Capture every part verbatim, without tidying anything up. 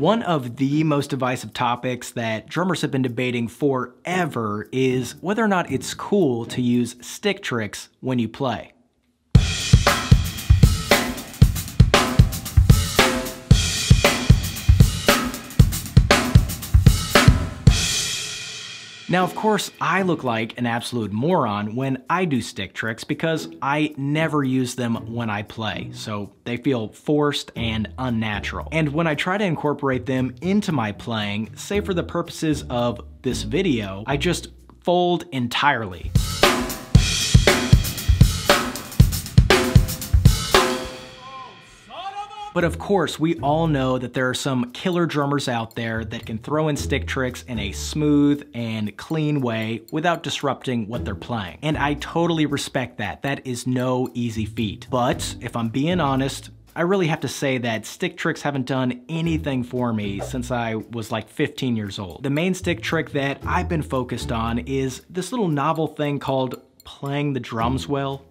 One of the most divisive topics that drummers have been debating forever is whether or not it's cool to use stick tricks when you play. Now, of course, I look like an absolute moron when I do stick tricks because I never use them when I play, so they feel forced and unnatural. And when I try to incorporate them into my playing, say for the purposes of this video, I just fold entirely. But of course, we all know that there are some killer drummers out there that can throw in stick tricks in a smooth and clean way without disrupting what they're playing. And I totally respect that. That is no easy feat. But if I'm being honest, I really have to say that stick tricks haven't done anything for me since I was like fifteen years old. The main stick trick that I've been focused on is this little novel thing called playing the drums well.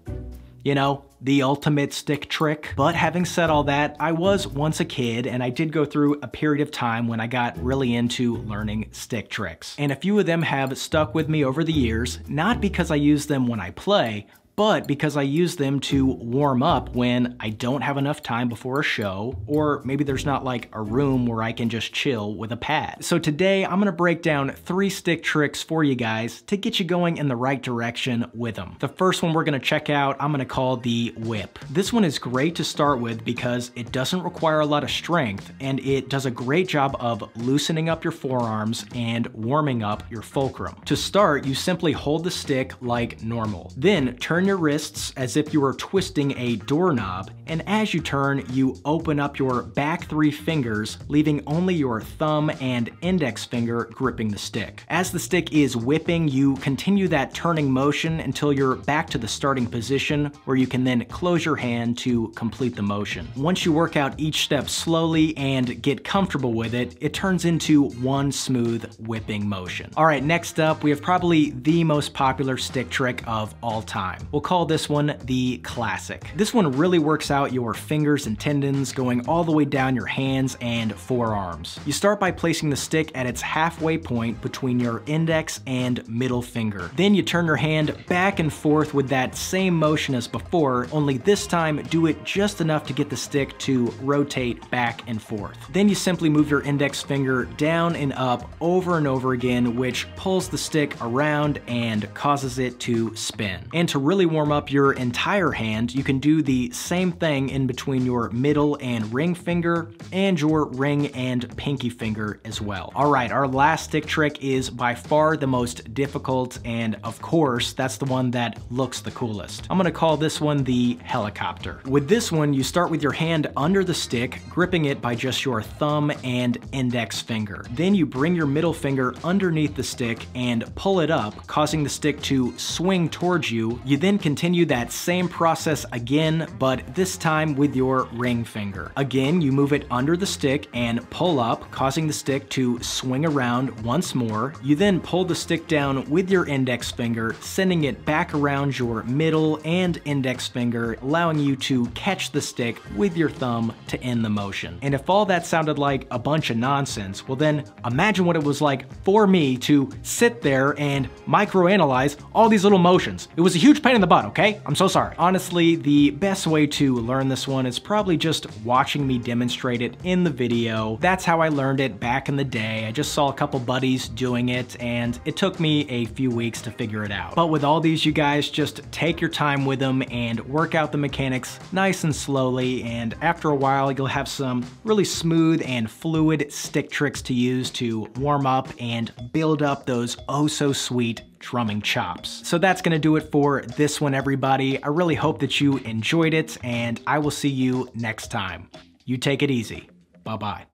You know, the ultimate stick trick. But having said all that, I was once a kid and I did go through a period of time when I got really into learning stick tricks. And a few of them have stuck with me over the years, not because I use them when I play, but because I use them to warm up when I don't have enough time before a show, or maybe there's not like a room where I can just chill with a pad. So today I'm gonna break down three stick tricks for you guys to get you going in the right direction with them. The first one we're gonna check out, I'm gonna call the whip. This one is great to start with because it doesn't require a lot of strength and it does a great job of loosening up your forearms and warming up your fulcrum. To start, you simply hold the stick like normal. Then turn your wrists as if you were twisting a doorknob, and as you turn, you open up your back three fingers, leaving only your thumb and index finger gripping the stick. As the stick is whipping, you continue that turning motion until you're back to the starting position, where you can then close your hand to complete the motion. Once you work out each step slowly and get comfortable with it, it turns into one smooth whipping motion. All right, next up, we have probably the most popular stick trick of all time. We'll call this one the classic. This one really works out your fingers and tendons going all the way down your hands and forearms. You start by placing the stick at its halfway point between your index and middle finger. Then you turn your hand back and forth with that same motion as before, only this time do it just enough to get the stick to rotate back and forth. Then you simply move your index finger down and up over and over again, which pulls the stick around and causes it to spin. And to really warm up your entire hand, you can do the same thing in between your middle and ring finger and your ring and pinky finger as well. All right, our last stick trick is by far the most difficult, and of course, that's the one that looks the coolest. I'm gonna call this one the helicopter. With this one, you start with your hand under the stick, gripping it by just your thumb and index finger. Then you bring your middle finger underneath the stick and pull it up, causing the stick to swing towards you. You then continue that same process again, but this time with your ring finger. Again, you move it under the stick and pull up, causing the stick to swing around once more. You then pull the stick down with your index finger, sending it back around your middle and index finger, allowing you to catch the stick with your thumb to end the motion. And if all that sounded like a bunch of nonsense, well then imagine what it was like for me to sit there and microanalyze all these little motions. It was a huge pain in the butt, okay? I'm so sorry. Honestly, the best way to learn this one is probably just watching me demonstrate it in the video. That's how I learned it back in the day. I just saw a couple buddies doing it and it took me a few weeks to figure it out. But with all these, you guys just take your time with them and work out the mechanics nice and slowly, and after a while you'll have some really smooth and fluid stick tricks to use to warm up and build up those oh so sweet drumming chops. So that's gonna do it for this one, everybody. I really hope that you enjoyed it, and I will see you next time. You take it easy. Bye-bye.